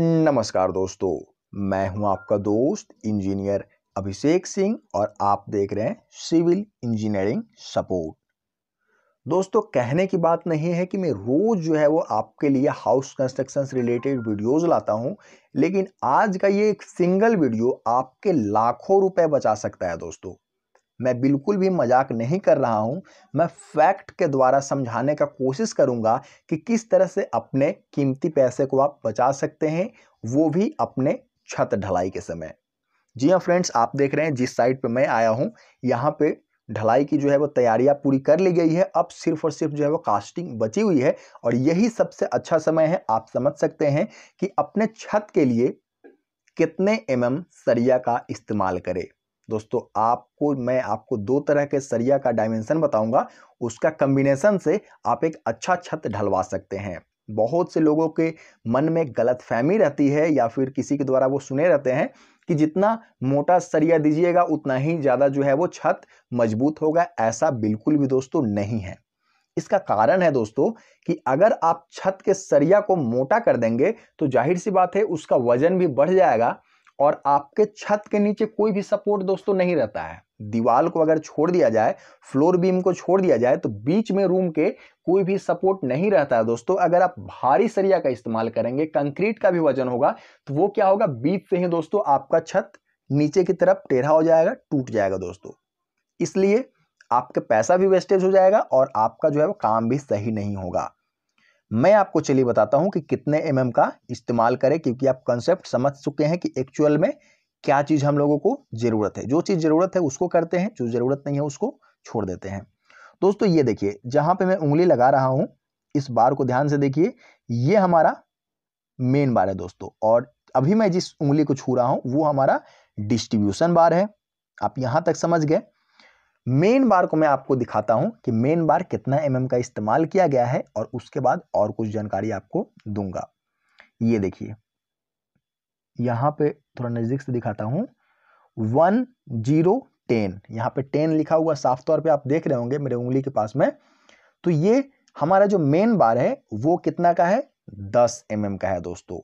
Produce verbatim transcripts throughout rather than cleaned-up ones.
नमस्कार दोस्तों, मैं हूं आपका दोस्त इंजीनियर अभिषेक सिंह और आप देख रहे हैं सिविल इंजीनियरिंग सपोर्ट। दोस्तों, कहने की बात नहीं है कि मैं रोज़ जो है वो आपके लिए हाउस कंस्ट्रक्शन से रिलेटेड वीडियोज़ लाता हूं, लेकिन आज का ये एक सिंगल वीडियो आपके लाखों रुपए बचा सकता है। दोस्तों, मैं बिल्कुल भी मजाक नहीं कर रहा हूं, मैं फैक्ट के द्वारा समझाने का कोशिश करूंगा कि किस तरह से अपने कीमती पैसे को आप बचा सकते हैं, वो भी अपने छत ढलाई के समय। जी हाँ फ्रेंड्स, आप देख रहे हैं जिस साइड पे मैं आया हूं, यहाँ पे ढलाई की जो है वो तैयारियां पूरी कर ली गई है। अब सिर्फ और सिर्फ जो है वो कास्टिंग बची हुई है और यही सबसे अच्छा समय है। आप समझ सकते हैं कि अपने छत के लिए कितने एम एम सरिया का इस्तेमाल करें। दोस्तों, आपको मैं आपको दो तरह के सरिया का डायमेंशन बताऊंगा, उसका कम्बिनेशन से आप एक अच्छा छत ढलवा सकते हैं। बहुत से लोगों के मन में गलतफहमी रहती है या फिर किसी के द्वारा वो सुने रहते हैं कि जितना मोटा सरिया दीजिएगा उतना ही ज़्यादा जो है वो छत मजबूत होगा। ऐसा बिल्कुल भी दोस्तों नहीं है। इसका कारण है दोस्तों कि अगर आप छत के सरिया को मोटा कर देंगे तो जाहिर सी बात है उसका वजन भी बढ़ जाएगा और आपके छत के नीचे कोई भी सपोर्ट दोस्तों नहीं रहता है। दीवार को अगर छोड़ दिया जाए, फ्लोर बीम को छोड़ दिया जाए, तो बीच में रूम के कोई भी सपोर्ट नहीं रहता है। दोस्तों, अगर आप भारी सरिया का इस्तेमाल करेंगे, कंक्रीट का भी वजन होगा, तो वो क्या होगा, बीच से ही दोस्तों आपका छत नीचे की तरफ टेढ़ा हो जाएगा, टूट जाएगा दोस्तों। इसलिए आपका पैसा भी वेस्टेज हो जाएगा और आपका जो है वो काम भी सही नहीं होगा। मैं आपको चलिए बताता हूं कि कितने एम एम का इस्तेमाल करें, क्योंकि आप कंसेप्ट समझ चुके हैं कि एक्चुअल में क्या चीज़ हम लोगों को ज़रूरत है। जो चीज़ ज़रूरत है उसको करते हैं, जो ज़रूरत नहीं है उसको छोड़ देते हैं। दोस्तों, ये देखिए जहां पे मैं उंगली लगा रहा हूं, इस बार को ध्यान से देखिए, ये हमारा मेन बार है दोस्तों, और अभी मैं जिस उंगली को छू रहा हूँ वो हमारा डिस्ट्रीब्यूशन बार है। आप यहाँ तक समझ गए। मेन बार को मैं आपको दिखाता हूं कि मेन बार कितना एमएम का इस्तेमाल किया गया है और उसके बाद और कुछ जानकारी आपको दूंगा। ये देखिए, यहाँ पे थोड़ा नजदीक से दिखाता हूं, वन जीरो टेन, यहाँ पे टेन लिखा हुआ साफ तौर पे आप देख रहे होंगे मेरे उंगली के पास में। तो ये हमारा जो मेन बार है वो कितना का है, दस एमएम का है दोस्तों।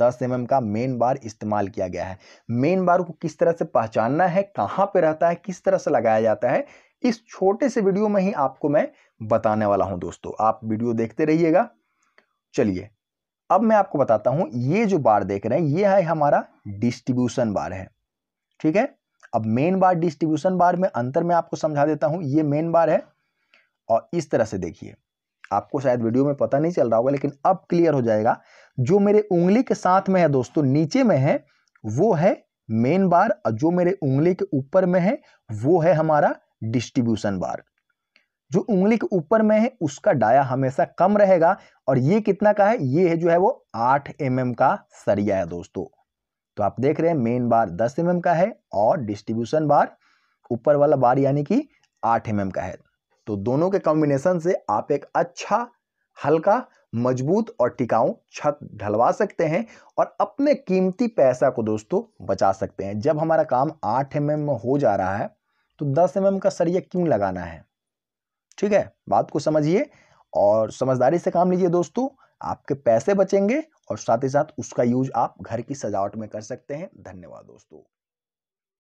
दस एम एम का मेन बार इस्तेमाल किया गया है। मेन बार को किस तरह से पहचानना है, कहाँ पे रहता है, किस तरह से लगाया जाता है, इस छोटे से वीडियो में ही आपको मैं बताने वाला हूं दोस्तों। आप वीडियो देखते रहिएगा। चलिए, अब मैं आपको बताता हूं, ये जो बार देख रहे हैं ये है हमारा डिस्ट्रीब्यूशन बार है, ठीक है। अब मेन बार डिस्ट्रीब्यूशन बार में अंतर में आपको समझा देता हूँ। ये मेन बार है और इस तरह से देखिए, आपको शायद वीडियो में पता नहीं चल रहा होगा लेकिन अब क्लियर हो जाएगा। जो मेरे उंगली के साथ में है दोस्तों, नीचे में है, वो है मेन बार, और जो मेरे उंगली के ऊपर में है वो है हमारा डिस्ट्रीब्यूशन बार। जो उंगली के ऊपर में है उसका डाया हमेशा कम रहेगा और ये कितना का है, ये है जो है वो आठ एम एम का सरिया है दोस्तों। तो आप देख रहे हैं मेन बार दस एम एम का है और डिस्ट्रीब्यूशन बार, ऊपर वाला बार यानी कि आठ एम एम का है। तो दोनों के कॉम्बिनेशन से आप एक अच्छा, हल्का, मजबूत और टिकाऊ छत ढलवा सकते हैं और अपने कीमती पैसा को दोस्तों बचा सकते हैं। जब हमारा काम आठ एम एम में हो जा रहा है तो दस एम एम का सरिया क्यों लगाना है, ठीक है। बात को समझिए और समझदारी से काम लीजिए दोस्तों, आपके पैसे बचेंगे और साथ ही साथ उसका यूज आप घर की सजावट में कर सकते हैं। धन्यवाद दोस्तों।